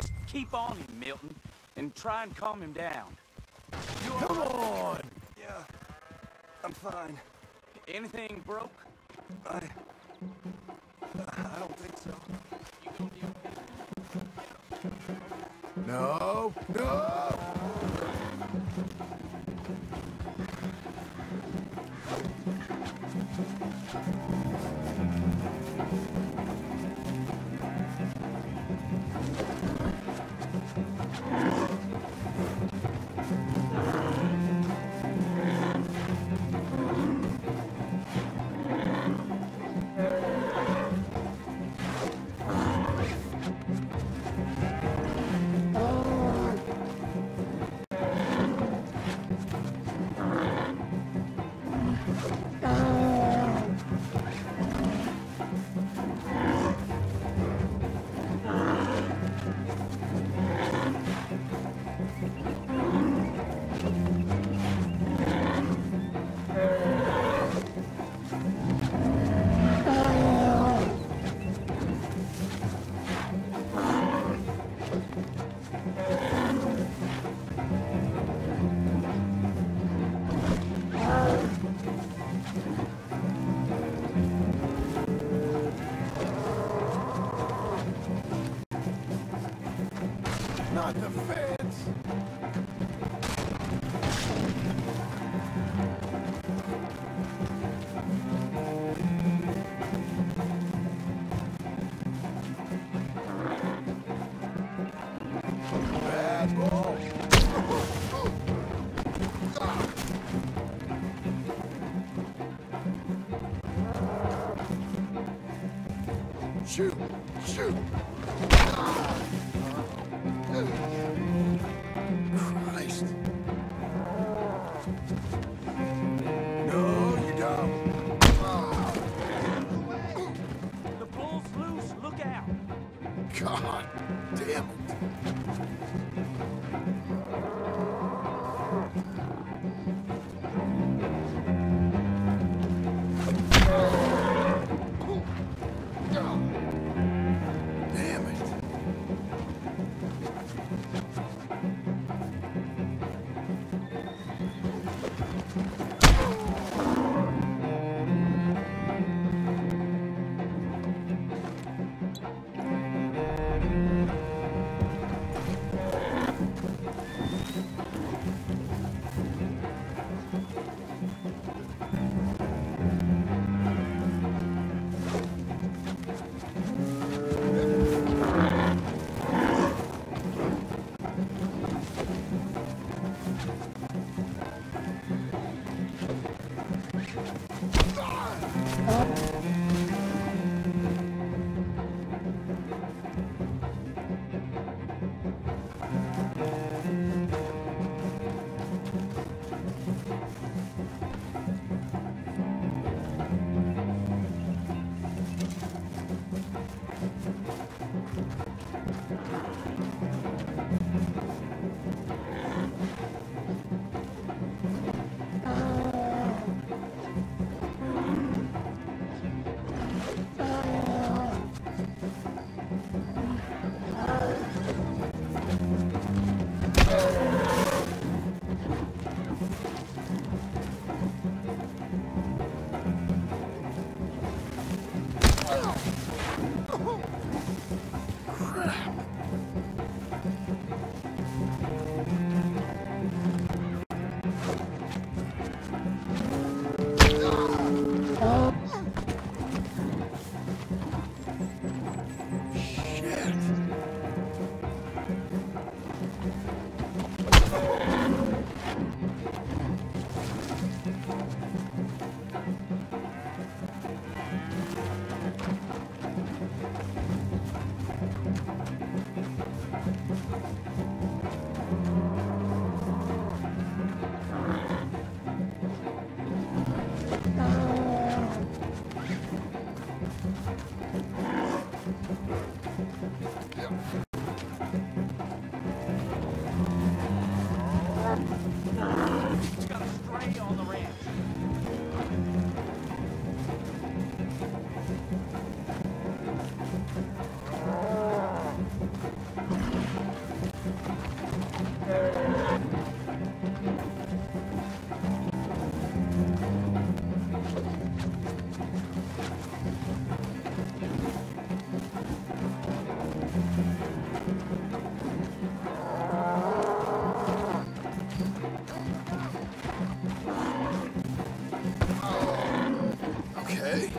Just keep on him, Milton, and try and calm him down. Come on! Yeah, I'm fine. Anything broke? I don't think so. You gonna be okay? No! No! Not the fence! Bad boy! Shoot! Shoot! Christ. No, you don't. The bull's loose. Look out. God damn it. way.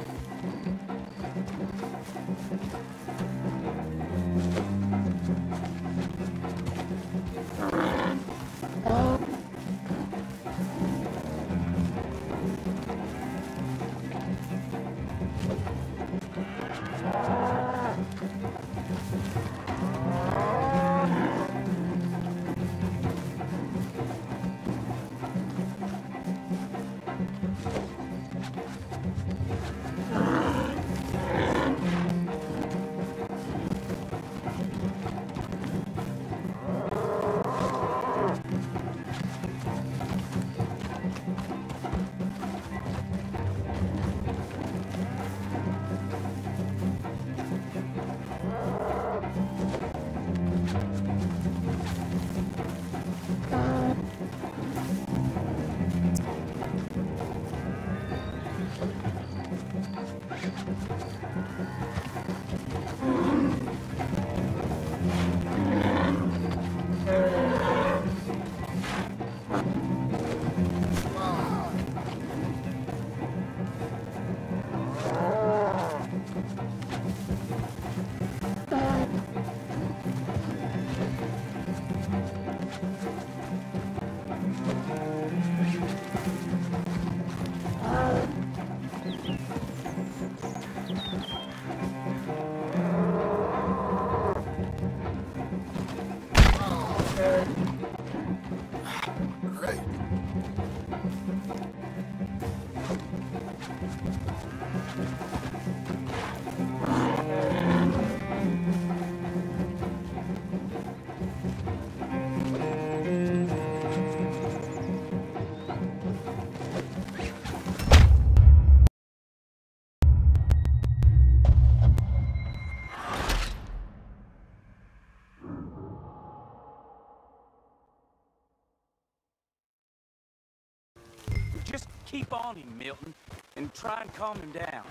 Keep on him, Milton, and try and calm him down.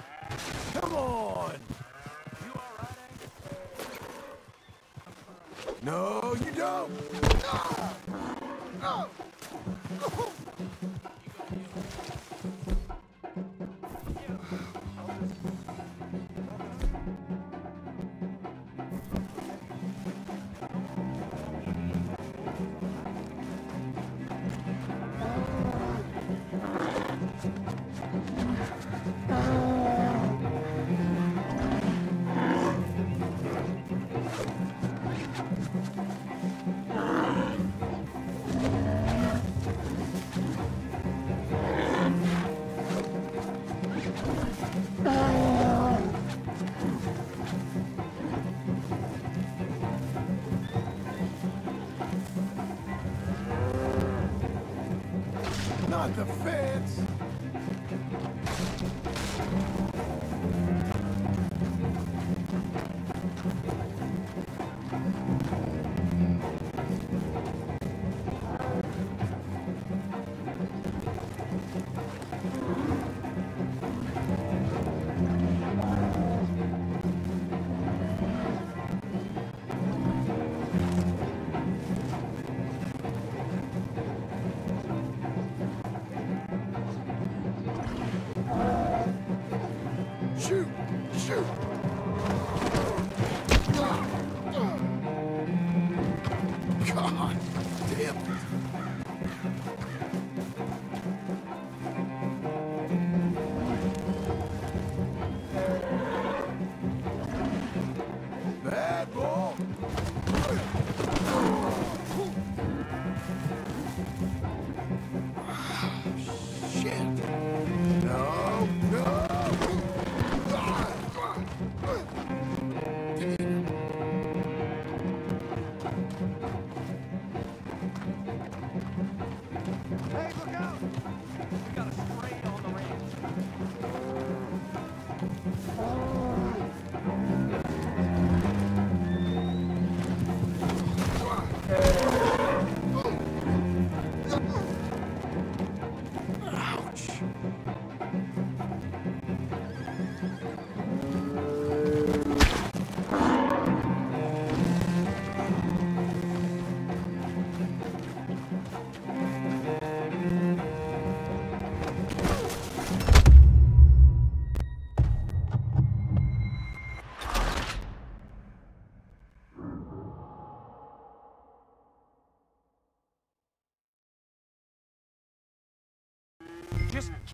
Come on! You all right, Andy? No, you don't! Ah! Oh! Oh! The fence!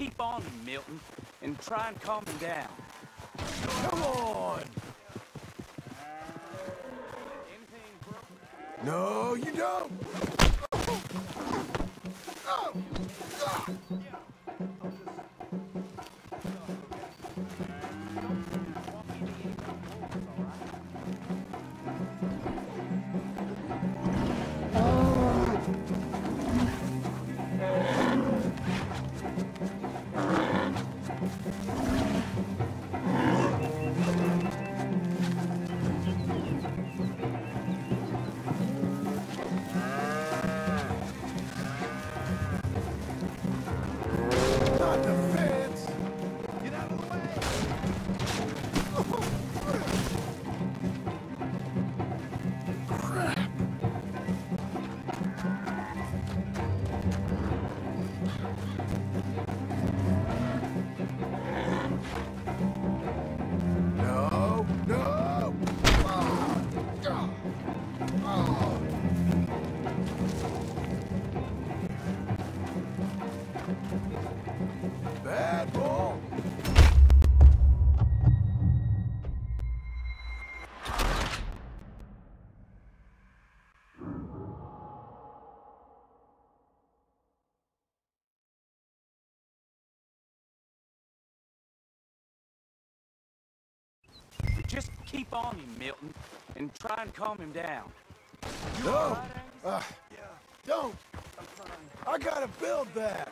keep on him, Milton, and try and calm him down. Come on! No, you don't! Just keep on him, Milton, and try and calm him down. No! Don't! I gotta build that!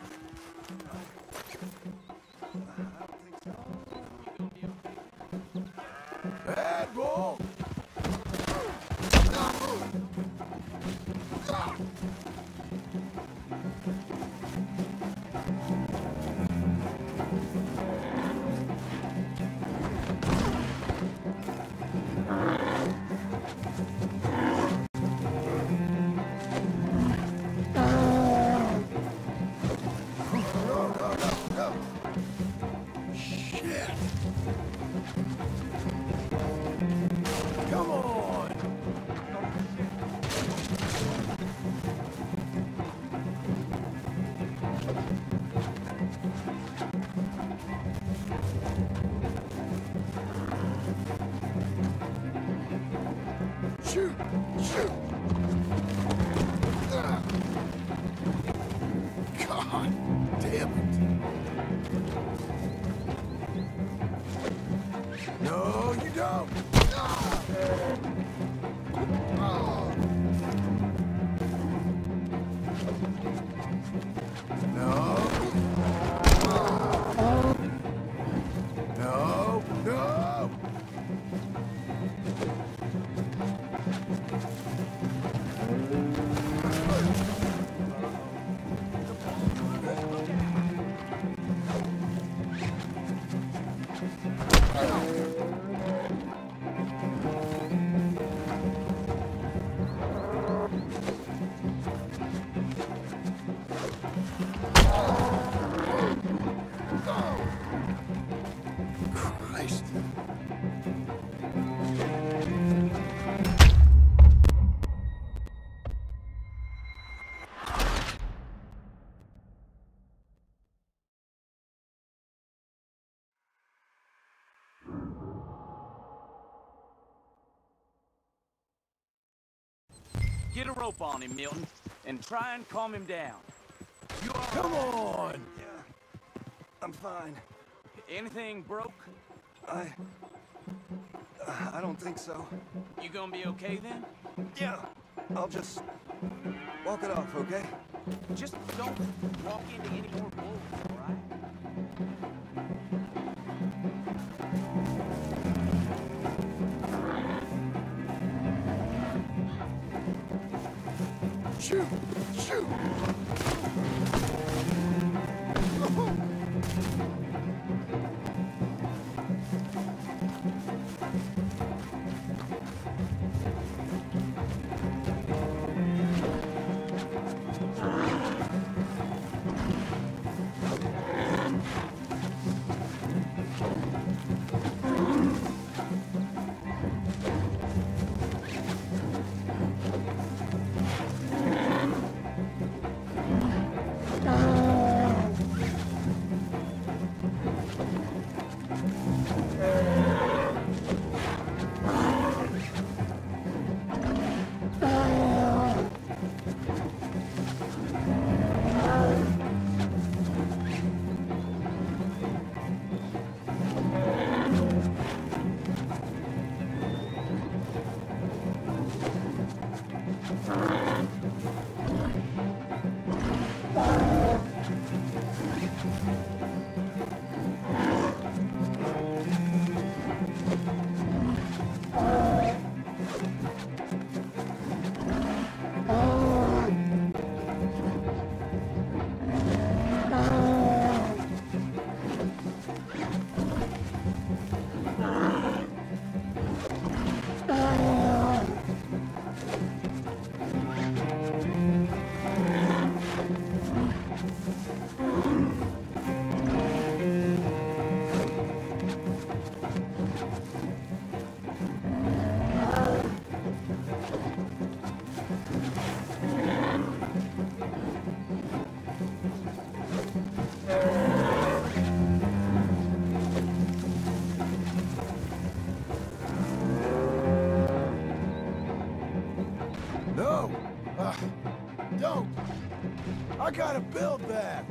Bad ball! Get a rope on him, Milton, and try and calm him down. You all right? Come on! Yeah, I'm fine. Anything broke? I don't think so. You gonna be okay then? Yeah, I'll just walk it off, okay? Just don't walk into any more bulls, all right? Shoot! Shoot! I gotta build that.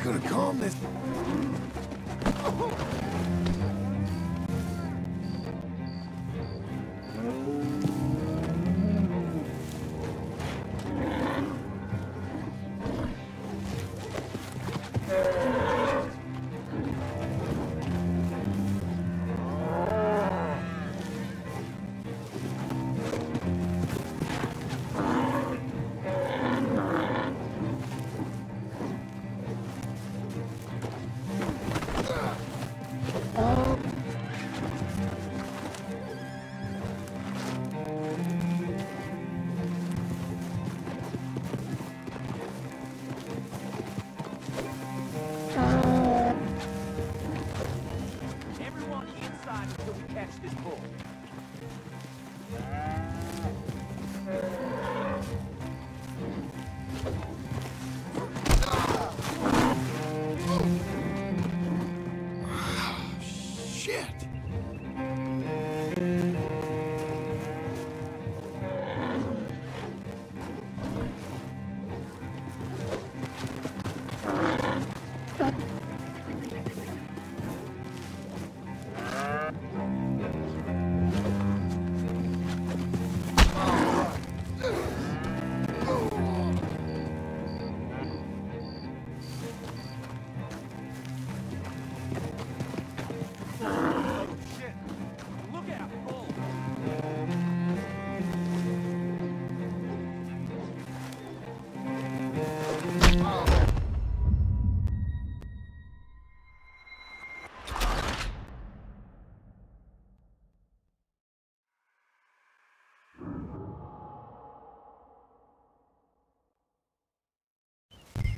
I'm gonna calm this.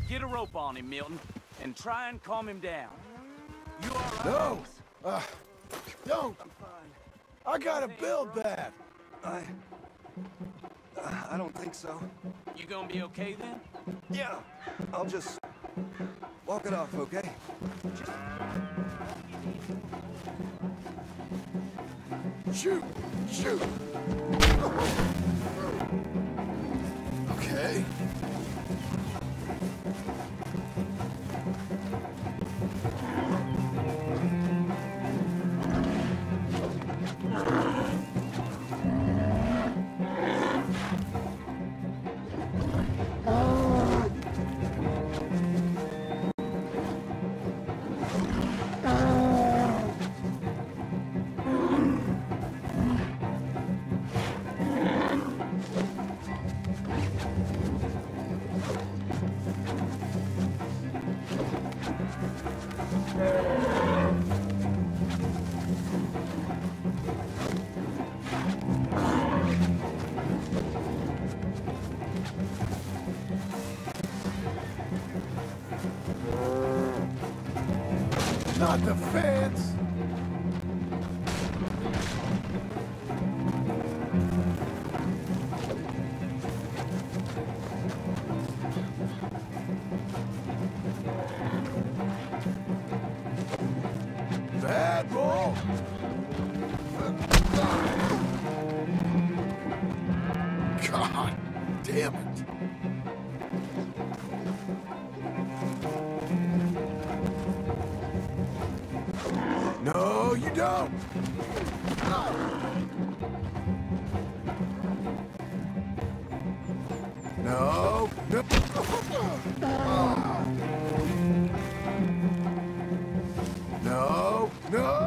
Get a rope on him, Milton, and try and calm him down. You all right? No! Don't! I'm fine. I gotta build that! I don't think so. You gonna be okay then? Yeah! I'll just walk it off, okay? Shoot! Shoot! Okay. Not the fence! Bad ball! God damn it! No, you don't! No! No! No! No!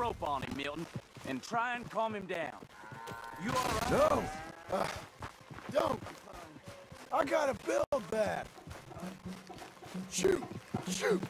rope on him, Milton, and try and calm him down. You all right? No! Don't! I gotta build that! Shoot! Shoot!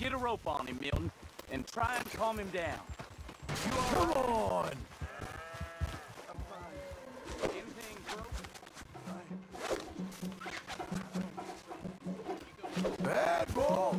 Get a rope on him, Milton, and try and calm him down. Come on! Anything broken? Bad ball!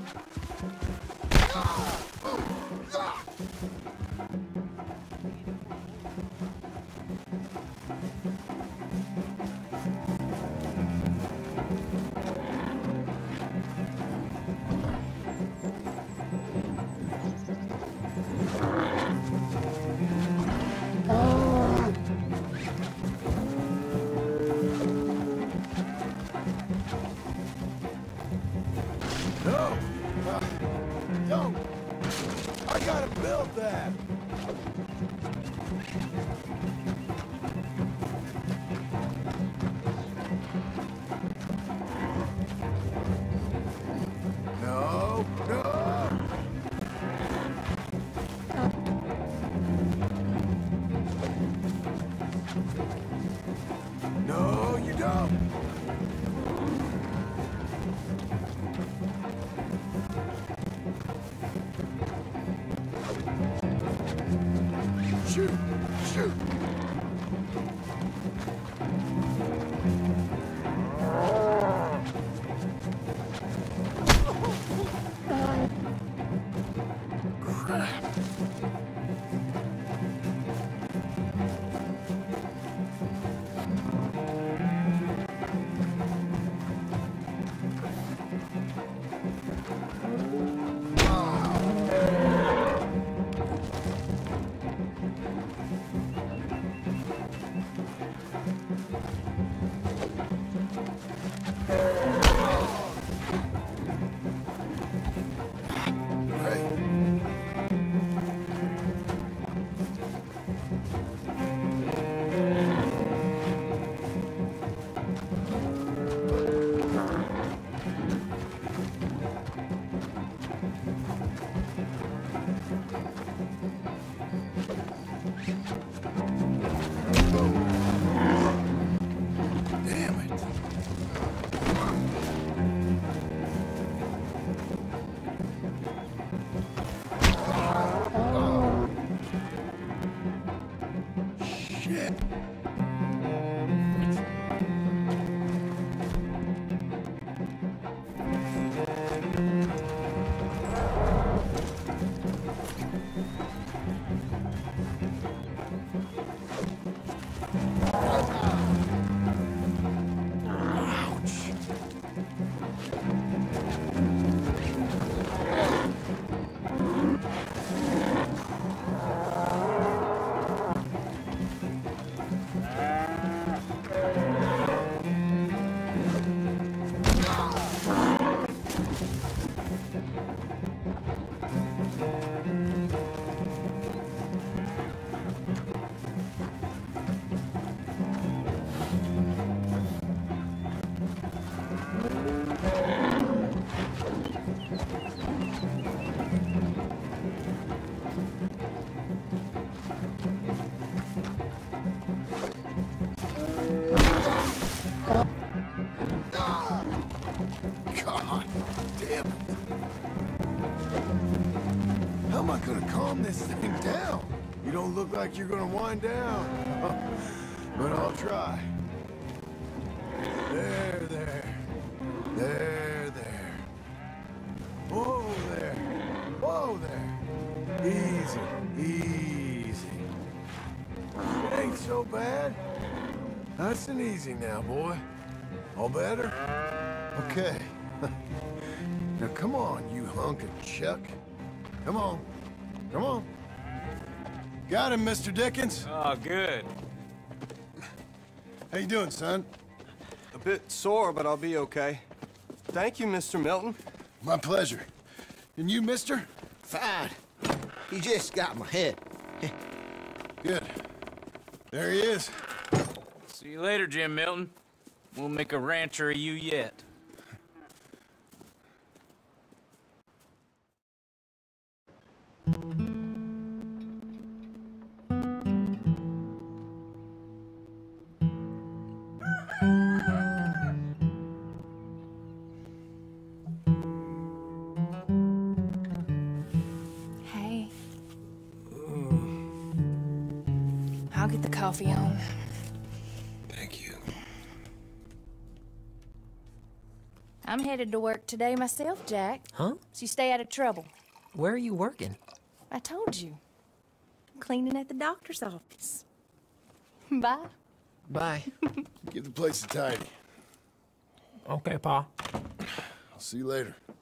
Like you're gonna wind down, but I'll try. There, there, there, there. Whoa there, whoa there. Easy, easy. It ain't so bad. Nice and easy now, boy. All better? Okay. Now come on, you hunk of chuck. Come on, come on. Got him, Mr. Dickens. Oh, good. How you doing, son? A bit sore, but I'll be okay. Thank you, Mr. Milton. My pleasure. And you, mister? Fine. He just got my head. Good. There he is. See you later, Jim Milton. We'll make a rancher of you yet. Coffee on. Thank you. I'm headed to work today myself, Jack. Huh? So you stay out of trouble. Where are you working? I told you. I'm cleaning at the doctor's office. Bye. Bye. Give the place a tidy. Okay, Pa. I'll see you later.